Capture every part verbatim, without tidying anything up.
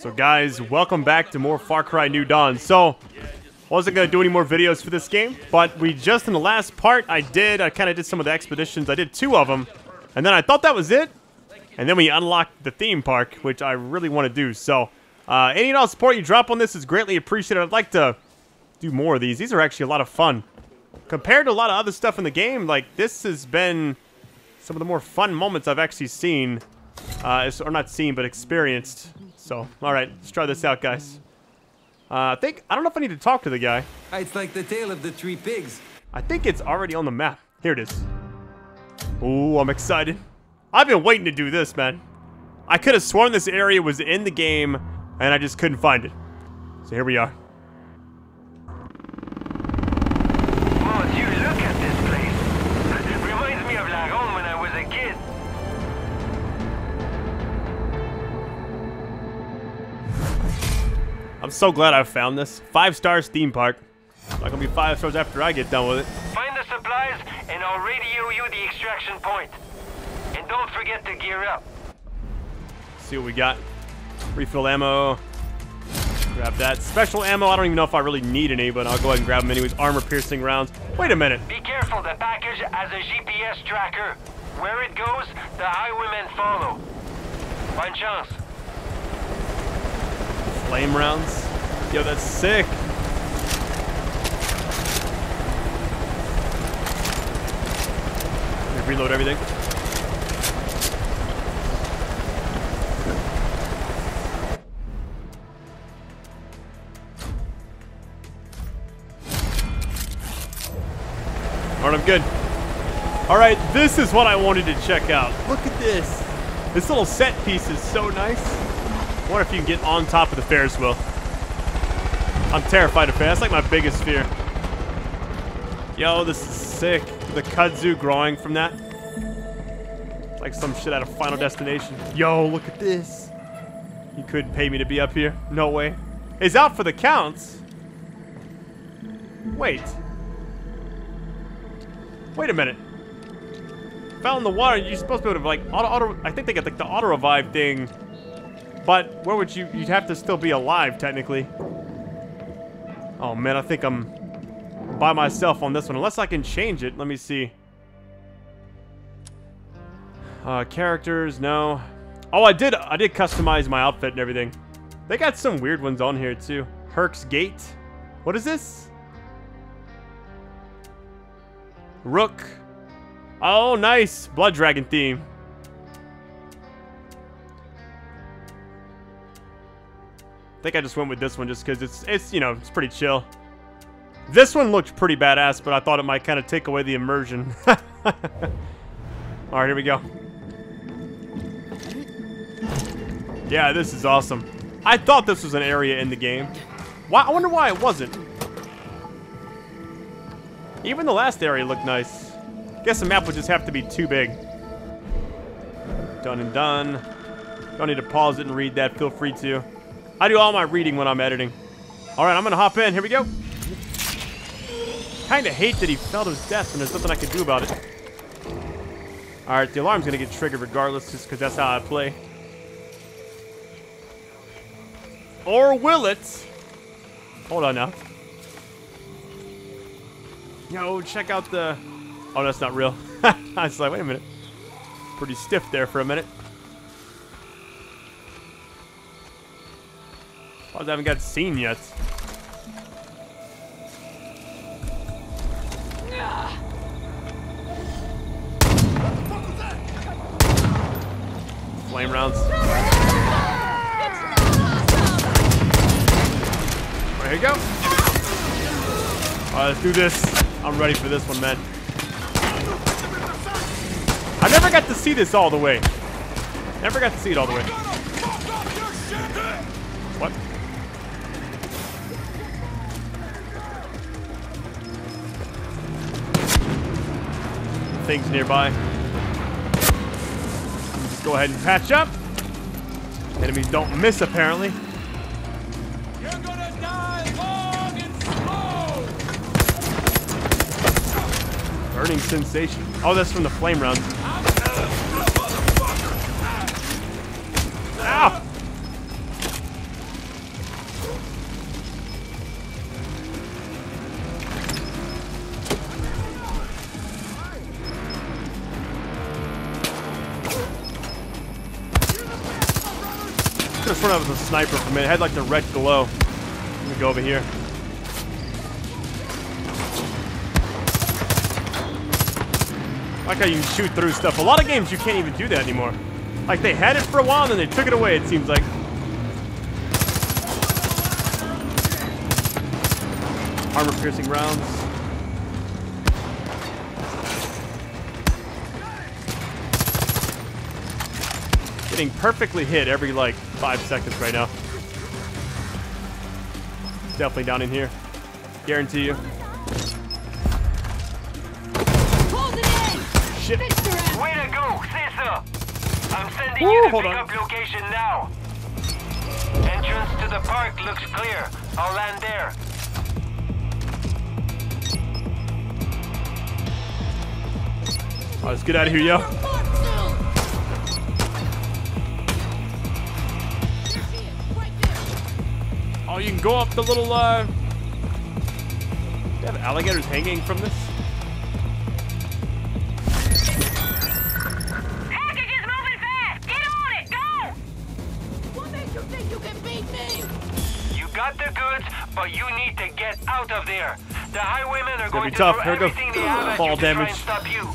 So guys, welcome back to more Far Cry New Dawn. So, wasn't going to do any more videos for this game, but we just in the last part, I did, I kind of did some of the expeditions. I did two of them, and then I thought that was it. And then we unlocked the theme park, which I really want to do. So, uh, any and all support you drop on this is greatly appreciated. I'd like to do more of these. These are actually a lot of fun. Compared to a lot of other stuff in the game, like, this has been some of the more fun moments I've actually seen. Uh, or not seen, but experienced. So, alright, let's try this out, guys. Uh, I think, I don't know if I need to talk to the guy. It's like the tale of the three pigs. I think it's already on the map. Here it is. Ooh, I'm excited. I've been waiting to do this, man. I could have sworn this area was in the game, and I just couldn't find it. So here we are. I'm so glad I found this. Five stars theme park. It's not gonna be five stars after I get done with it. Find the supplies and I'll radio you the extraction point. And don't forget to gear up. See what we got. Refill ammo. Grab that. Special ammo, I don't even know if I really need any, but I'll go ahead and grab them anyways. Armor piercing rounds. Wait a minute. Be careful, the package has a G P S tracker. Where it goes, the highwaymen follow. One chance. Flame rounds. Yo, that's sick. Let me reload everything. Alright, I'm good. Alright, this is what I wanted to check out. Look at this. This little set piece is so nice. I wonder if you can get on top of the Ferris wheel. I'm terrified of Ferris. That's like my biggest fear. Yo, this is sick. The kudzu growing from that. It's like some shit out of Final Destination. Yo, look at this. You couldn't pay me to be up here. No way. It's out for the counts. Wait. Wait a minute. Fell in the water. You're supposed to be able to like auto auto. I think they got like the auto revive thing. But where would you, you'd have to still be alive, technically. Oh man, I think I'm by myself on this one. Unless I can change it, let me see. Uh, characters, no. Oh, I did, I did customize my outfit and everything. They got some weird ones on here too. Herc's Gate. What is this? Rook. Oh, nice, Blood Dragon theme. I think I just went with this one just because it's, it's you know, it's pretty chill. This one looked pretty badass, but I thought it might kind of take away the immersion. All right, here we go. Yeah, this is awesome. I thought this was an area in the game. Why? I wonder why it wasn't. Even the last area looked nice. I guess the map would just have to be too big. Done and done. Don't need to pause it and read that. Feel free to. I do all my reading when I'm editing. All right, I'm gonna hop in. Here we go. Kinda hate that he fell to his death and there's nothing I can do about it. All right, the alarm's gonna get triggered regardless just because that's how I play. Or will it? Hold on now. Yo, check out the... Oh, that's not real. I was like, wait a minute. Pretty stiff there for a minute. I haven't got seen yet. Flame rounds. Right, here you go. Alright, let's do this. I'm ready for this one, man. I never got to see this all the way. Never got to see it all the way. What? Things nearby. Just go ahead and patch up. Enemies don't miss apparently. You're gonna die long and slow. Burning sensation. Oh, that's from the flame round. Ow! Just in front of us a sniper for a minute. It had like the red glow. Let me go over here. I like how you can shoot through stuff. A lot of games you can't even do that anymore. Like they had it for a while and then they took it away, it seems like. Armor piercing rounds. Getting perfectly hit every like five seconds right now. Definitely down in here. Guarantee you. Hold it in. Shit. Way to go, Caesar. I'm sending Ooh, you the pickup location now. Entrance to the park looks clear. I'll land there. Oh, let's get out of here, yo. Oh, you can go up the little, uh... do they have alligators hanging from this? Package is moving fast! Get on it! Go! What makes you think you can beat me? You got the goods, but you need to get out of there. The Highwaymen are going to throw everything they have at you to try and stop you.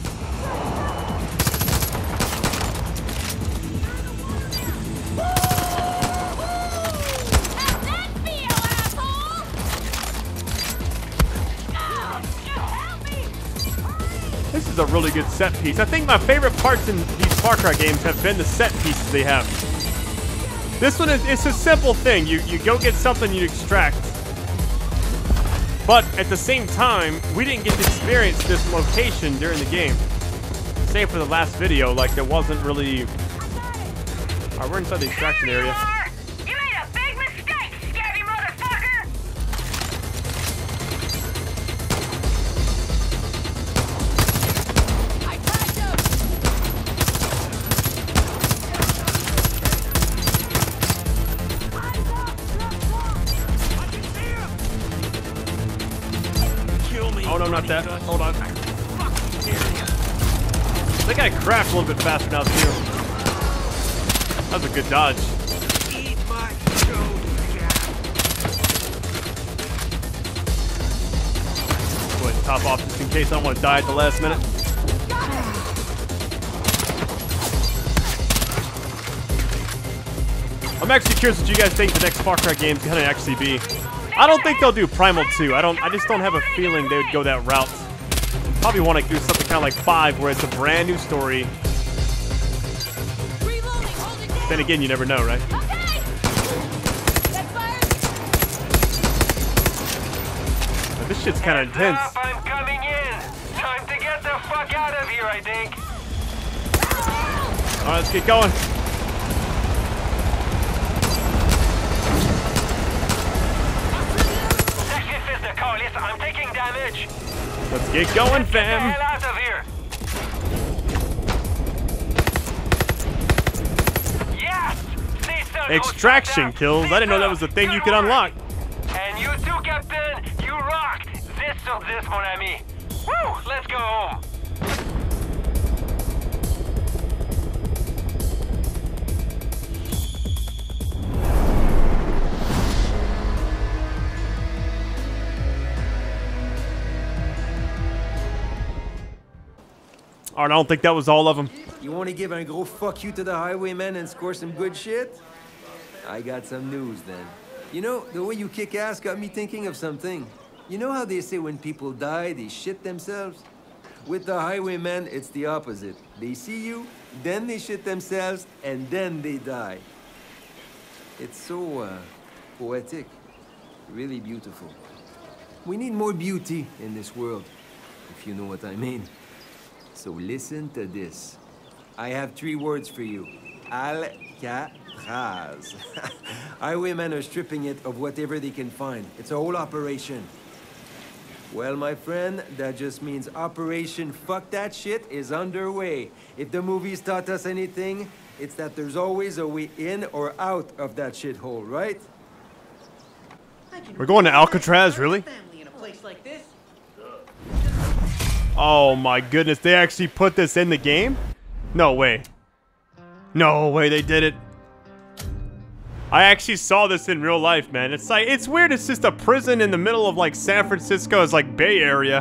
This is a really good set piece. I think my favorite parts in these Far Cry games have been the set pieces they have. This one is it's a simple thing. You you go get something, you extract. But at the same time, we didn't get to experience this location during the game. Save for the last video, like there wasn't really. Alright, we're inside the extraction area. You made a big mistake, scabby motherfucker! Oh no, not that. Hold on. They gotta craft a little bit faster now, too. That was a good dodge. Go ahead and top off just in case I don't want to die at the last minute. I'm actually curious what you guys think the next Far Cry game is gonna actually be. I don't think they'll do Primal two. I don't. I just don't have a feeling they would go that route. Probably want to do something kind of like five, where it's a brand new story. Then again, you never know, right? But this shit's kind of intense. I'm coming in. Time to get the fuck out of here, I think. All right, let's get going. I'm taking damage. Let's get going, Let's fam. Get the hell out of here. Yes! Extraction kills. I didn't know that was a thing you could unlock. And you too, Captain. You rocked. This or this, mon ami. Woo! Let's go home. Alright, I don't think that was all of them. You want to give a gros fuck you to the Highwaymen and score some good shit? I got some news then. You know, the way you kick ass got me thinking of something. You know how they say when people die, they shit themselves? With the Highwaymen, it's the opposite. They see you, then they shit themselves, and then they die. It's so, uh, poetic. Really beautiful. We need more beauty in this world, if you know what I mean. So listen to this. I have three words for you. Alcatraz. Highwaymen are stripping it of whatever they can find. It's a whole operation. Well, my friend, that just means Operation Fuck That Shit is underway. If the movies taught us anything, it's that there's always a way in or out of that shithole, right? We're going to Alcatraz, really? Oh my goodness, they actually put this in the game? No way. No way, they did it. I actually saw this in real life, man. It's like, it's weird, it's just a prison in the middle of like San Francisco's like Bay Area.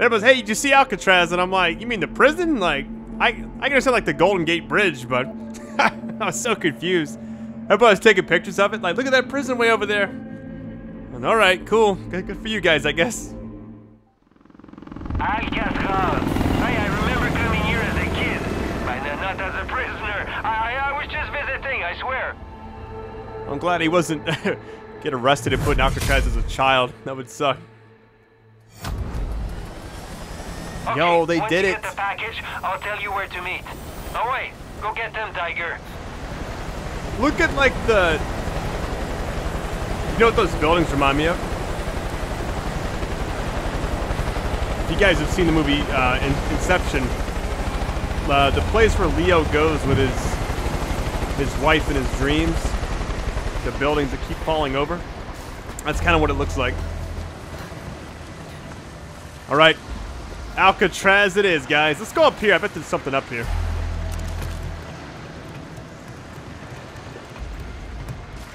Everybody's, hey, did you see Alcatraz? And I'm like, you mean the prison? Like, I, I can understand like the Golden Gate Bridge, but I was so confused. Everybody's taking pictures of it. Like, look at that prison way over there. And all right, cool. Good, good for you guys, I guess. Alcatraz. Hey, I remember coming here as a kid, but not as a prisoner. I, I was just visiting, I swear. I'm glad he wasn't get arrested and put in Alcatraz as a child. That would suck. Okay, yo, they did it. Once you get the package, I'll tell you where to meet. All right, go get them, Tiger. Look at like the, you know what those buildings remind me of? If you guys have seen the movie uh, In Inception, uh, the place where Leo goes with his his wife and his dreams, the buildings that keep falling over, that's kind of what it looks like. All right, Alcatraz it is, guys. Let's go up here. I bet there's something up here.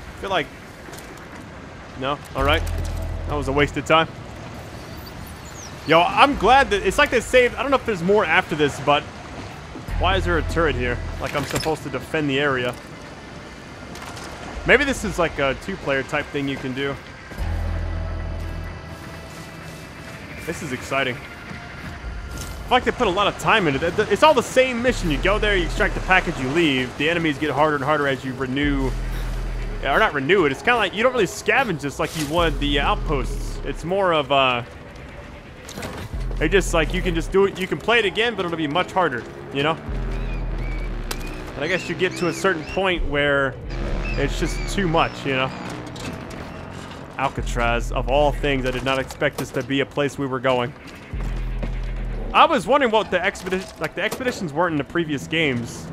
I feel like... no? Alright. That was a waste of time. Yo, I'm glad that... it's like they saved... I don't know if there's more after this, but... why is there a turret here? Like I'm supposed to defend the area. Maybe this is like a two-player type thing you can do. This is exciting. I feel like they put a lot of time into it. It's all the same mission. You go there, you extract the package, you leave. The enemies get harder and harder as you renew... or not renew it. It's kind of like you don't really scavenge this like you would the outposts. It's more of uh, they just like you can just do it. You can play it again, but it'll be much harder, you know. And I guess you get to a certain point where it's just too much, you know. Alcatraz, of all things, I did not expect this to be a place we were going. I was wondering what the expedition, like the expeditions, weren't in the previous games.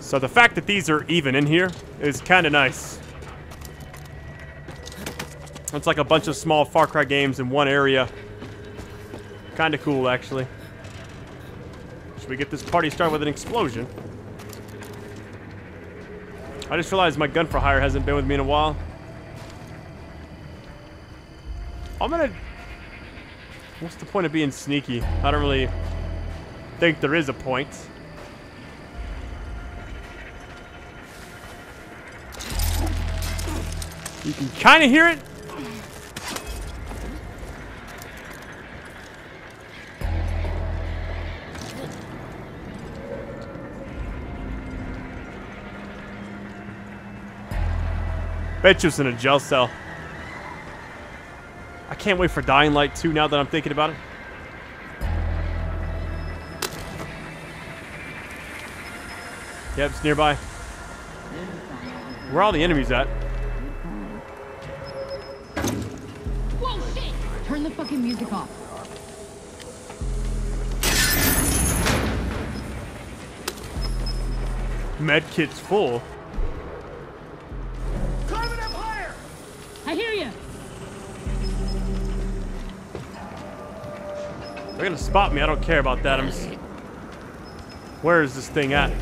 So the fact that these are even in here is kind of nice. It's like a bunch of small Far Cry games in one area. Kind of cool, actually. Should we get this party started with an explosion? I just realized my gun for hire hasn't been with me in a while. I'm gonna... what's the point of being sneaky? I don't really think there is a point. You can kind of hear it. Bet you it's in a jail cell. I can't wait for Dying Light two now that I'm thinking about it. Yep, it's nearby. Where are all the enemies at? Turn the fucking music off. Medkit's full. Climb it up higher! I hear you. They're gonna spot me. I don't care about that. I'm just... where is this thing at?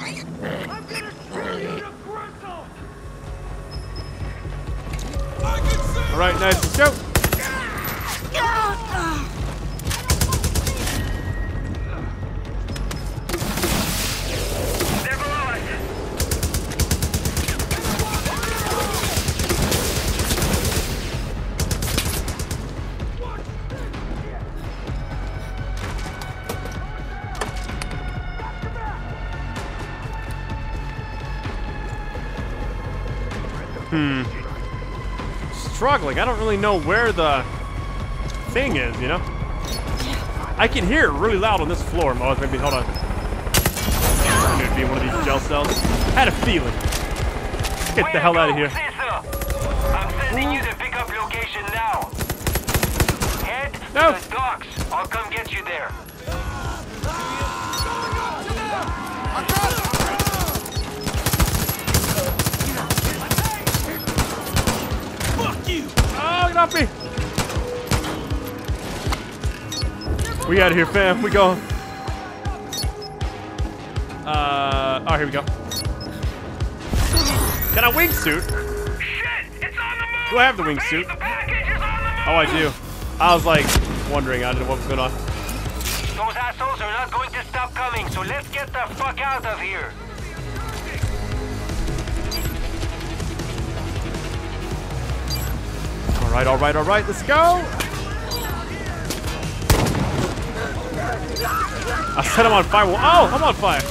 I'm gonna throw you to Bristol! All right, nice. Let's go. Hmm. Struggling. I don't really know where the thing is, you know? I can hear it really loud on this floor. Oh, maybe, hold on. It would be one of these jail cells. Had a feeling. Let's get the hell out of here. I'm sending you the pickup location now. Head to the docks. I'll come get you there. Oh, get off me! We out of here, fam. We go. Uh, Uh, oh, here we go. Can I wingsuit? Shit, it's on the move. Do I have the wingsuit? Oh, I do. I was like wondering. I don't know what was going on. Those assholes are not going to stop coming, so let's get the fuck out of here. All right, all right, all right. Let's go. I set him on fire. Oh, I'm on fire.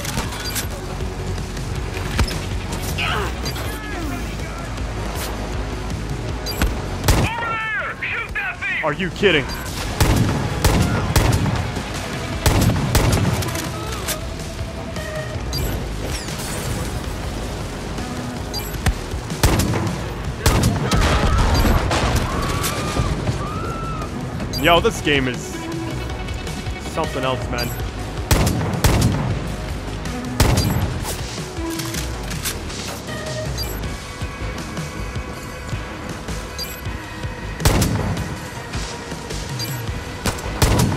Over there! Shoot that thing! Are you kidding? Yo, this game is something else, man.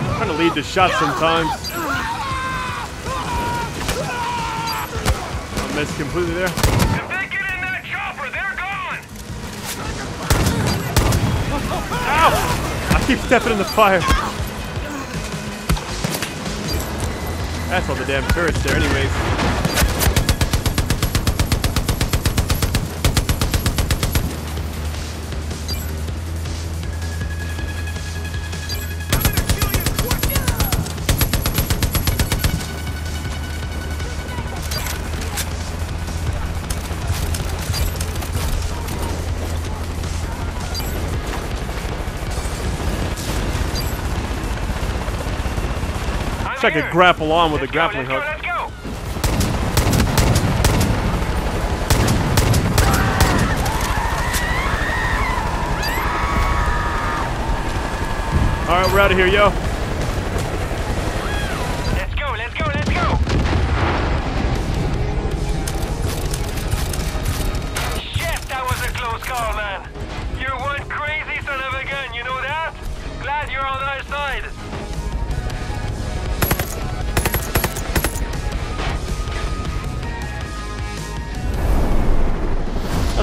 I'm trying to lead the shot sometimes. I missed completely there. If they get in that chopper, they're gone! Ow! Keep stepping in the fire. That's all the damn turrets there anyways. I could grapple on with let's a grappling go, let's hook. Go, let's go. All right, we're out of here, yo. Let's go, let's go, let's go. Shit, that was a close call, man. You're one crazy son of a gun, you know that? Glad you're on our side.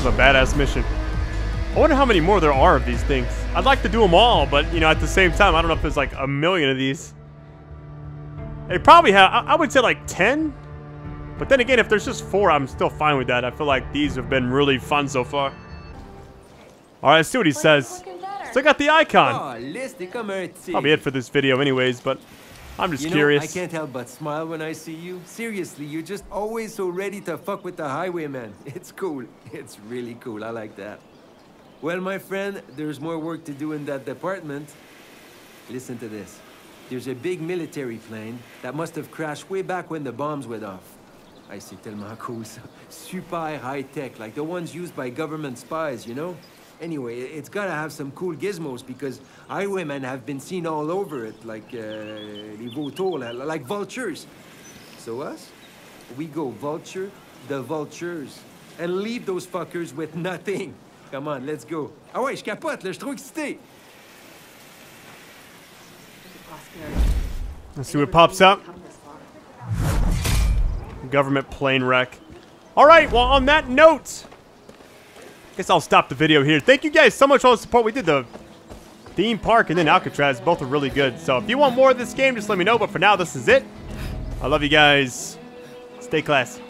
A badass mission. I wonder how many more there are of these things. I'd like to do them all, but you know, at the same time, I don't know if there's like a million of these. They probably have, I, I would say like ten, but then again, if there's just four, I'm still fine with that. I feel like these have been really fun so far. All right, let's see what he says. Still got the icon. That'll be it for this video anyways, but I'm just you know, curious. I can't help but smile when I see you. Seriously, you're just always so ready to fuck with the Highwaymen. It's cool. It's really cool. I like that. Well, my friend, there's more work to do in that department. Listen to this. There's a big military plane that must have crashed way back when the bombs went off. I see tellement cool. Super high-tech, like the ones used by government spies, you know? Anyway, it's gotta have some cool gizmos because Highwaymen have been seen all over it, like uh, like vultures. So us, we go vulture the vultures and leave those fuckers with nothing. Come on, let's go. Ah ouais, je capote, là, je suis trop excité. Let's see what pops up. Government plane wreck. All right, well, on that note, guess I'll stop the video here. Thank you guys so much for all the support. We did the Theme Park and then Alcatraz. Both are really good. So if you want more of this game, just let me know. But for now, this is it. I love you guys. Stay classy.